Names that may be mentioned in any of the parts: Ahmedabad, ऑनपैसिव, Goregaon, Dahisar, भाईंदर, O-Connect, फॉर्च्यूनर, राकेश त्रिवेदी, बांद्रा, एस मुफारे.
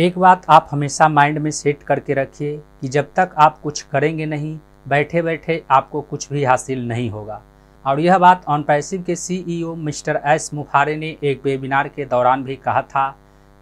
एक बात आप हमेशा माइंड में सेट करके रखिए कि जब तक आप कुछ करेंगे नहीं, बैठे बैठे आपको कुछ भी हासिल नहीं होगा। और यह बात ऑनपैसिव के CEO मिस्टर एस मुफारे ने एक वेबिनार के दौरान भी कहा था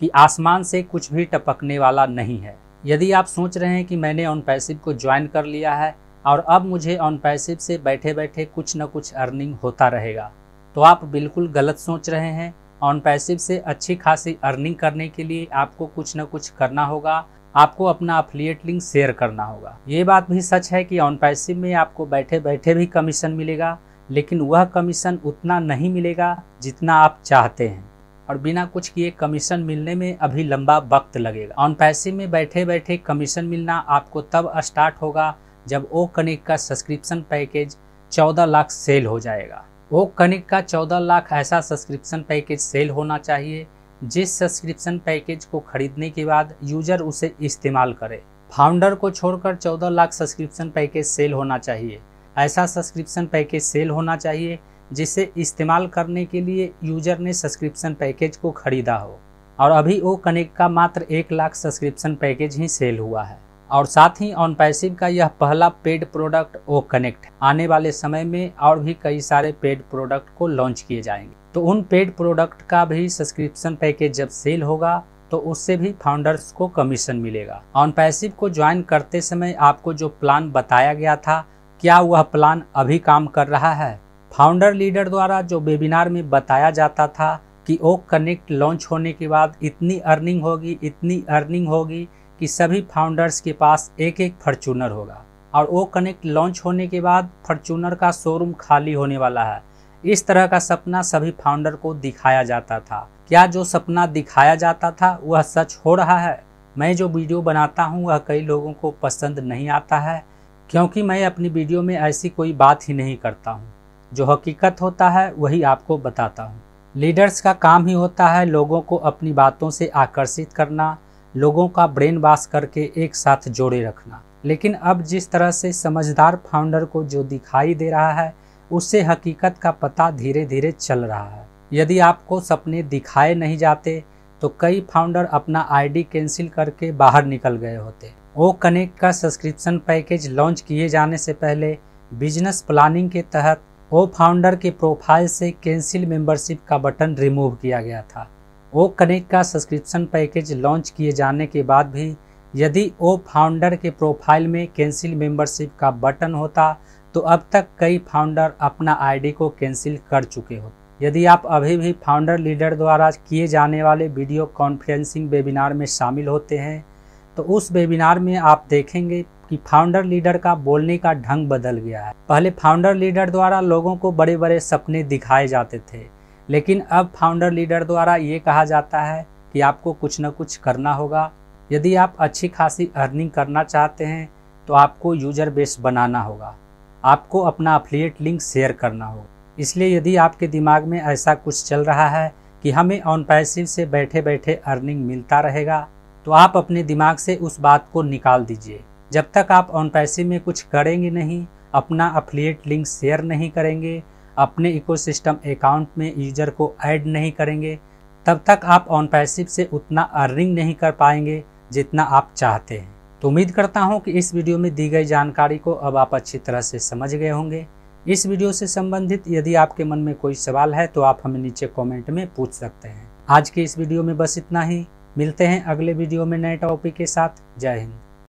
कि आसमान से कुछ भी टपकने वाला नहीं है। यदि आप सोच रहे हैं कि मैंने ऑनपैसिव को ज्वाइन कर लिया है और अब मुझे ऑनपैसिव से बैठे बैठे कुछ न कुछ अर्निंग होता रहेगा, तो आप बिल्कुल गलत सोच रहे हैं। ऑनपैसिव से अच्छी खासी अर्निंग करने के लिए आपको कुछ न कुछ करना होगा, आपको अपना अफिलिएट लिंक शेयर करना होगा। ये बात भी सच है कि ऑनपैसिव में आपको बैठे बैठे भी कमीशन मिलेगा, लेकिन वह कमीशन उतना नहीं मिलेगा जितना आप चाहते हैं और बिना कुछ किए कमीशन मिलने में अभी लंबा वक्त लगेगा। ऑनपैसिव में बैठे बैठे कमीशन मिलना आपको तब स्टार्ट होगा जब O-Connect का सब्सक्रिप्शन पैकेज 14 लाख सेल हो जाएगा। O-Connect का 14 लाख ऐसा सब्सक्रिप्शन पैकेज सेल होना चाहिए जिस सब्सक्रिप्शन पैकेज को खरीदने के बाद यूजर उसे इस्तेमाल करे। फाउंडर को छोड़कर 14 लाख सब्सक्रिप्शन पैकेज सेल होना चाहिए। ऐसा सब्सक्रिप्शन पैकेज सेल होना चाहिए जिसे इस्तेमाल करने के लिए यूजर ने सब्सक्रिप्शन पैकेज को खरीदा हो। और अभी O-Connect का मात्र 1 लाख सब्सक्रिप्शन पैकेज ही सेल हुआ है। और साथ ही ऑनपैसिव का यह पहला पेड प्रोडक्ट O-Connect। आने वाले समय में और भी कई सारे पेड प्रोडक्ट को लॉन्च किए जाएंगे, तो उन पेड प्रोडक्ट का भी सब्सक्रिप्शन पैकेज जब सेल होगा तो उससे भी फाउंडर्स को कमीशन मिलेगा। ऑनपैसिव को ज्वाइन करते समय आपको जो प्लान बताया गया था, क्या वह प्लान अभी काम कर रहा है? फाउंडर लीडर द्वारा जो वेबिनार में बताया जाता था कि O-Connect लॉन्च होने के बाद इतनी अर्निंग होगी कि सभी फाउंडर्स के पास एक फॉर्च्यूनर होगा और O-Connect लॉन्च होने के बाद फॉर्च्यूनर का शोरूम खाली होने वाला है। इस तरह का सपना सभी फाउंडर को दिखाया जाता था। क्या जो सपना दिखाया जाता था वह सच हो रहा है? मैं जो वीडियो बनाता हूँ वह कई लोगों को पसंद नहीं आता है, क्योंकि मैं अपनी वीडियो में ऐसी कोई बात ही नहीं करता हूँ। जो हकीकत होता है वही आपको बताता हूँ। लीडर्स का काम ही होता है लोगों को अपनी बातों से आकर्षित करना, लोगों का ब्रेन वॉश करके एक साथ जोड़े रखना। लेकिन अब जिस तरह से समझदार फाउंडर को जो दिखाई दे रहा है उससे हकीकत का पता धीरे धीरे चल रहा है। यदि आपको सपने दिखाए नहीं जाते तो कई फाउंडर अपना आईडी कैंसिल करके बाहर निकल गए होते। O-Connect का सब्सक्रिप्शन पैकेज लॉन्च किए जाने से पहले बिजनेस प्लानिंग के तहत O-फाउंडर के प्रोफाइल से कैंसिल मेंबरशिप का बटन रिमूव किया गया था। O-Connect का सब्सक्रिप्शन पैकेज लॉन्च किए जाने के बाद भी यदि O-फाउंडर के प्रोफाइल में कैंसिल मेंबरशिप का बटन होता तो अब तक कई फाउंडर अपना आईडी को कैंसिल कर चुके होते। यदि आप अभी भी फाउंडर लीडर द्वारा किए जाने वाले वीडियो कॉन्फ्रेंसिंग वेबिनार में शामिल होते हैं तो उस वेबिनार में आप देखेंगे कि फाउंडर लीडर का बोलने का ढंग बदल गया है। पहले फाउंडर लीडर द्वारा लोगों को बड़े बड़े सपने दिखाए जाते थे, लेकिन अब फाउंडर लीडर द्वारा ये कहा जाता है कि आपको कुछ न कुछ करना होगा। यदि आप अच्छी खासी अर्निंग करना चाहते हैं तो आपको यूजर बेस बनाना होगा, आपको अपना अफिलिएट लिंक शेयर करना होगा। इसलिए यदि आपके दिमाग में ऐसा कुछ चल रहा है कि हमें ऑनपैसिव से बैठे बैठे अर्निंग मिलता रहेगा, तो आप अपने दिमाग से उस बात को निकाल दीजिए। जब तक आप ऑनपैसिव में कुछ करेंगे नहीं, अपना अफिलिएट लिंक शेयर नहीं करेंगे, अपने इकोसिस्टम अकाउंट में यूजर को ऐड नहीं करेंगे, तब तक आप ऑनपैसिव से उतना अर्निंग नहीं कर पाएंगे जितना आप चाहते हैं। तो उम्मीद करता हूं कि इस वीडियो में दी गई जानकारी को अब आप अच्छी तरह से समझ गए होंगे। इस वीडियो से संबंधित यदि आपके मन में कोई सवाल है तो आप हमें नीचे कॉमेंट में पूछ सकते हैं। आज के इस वीडियो में बस इतना ही। मिलते हैं अगले वीडियो में नए टॉपिक के साथ। जय हिंद।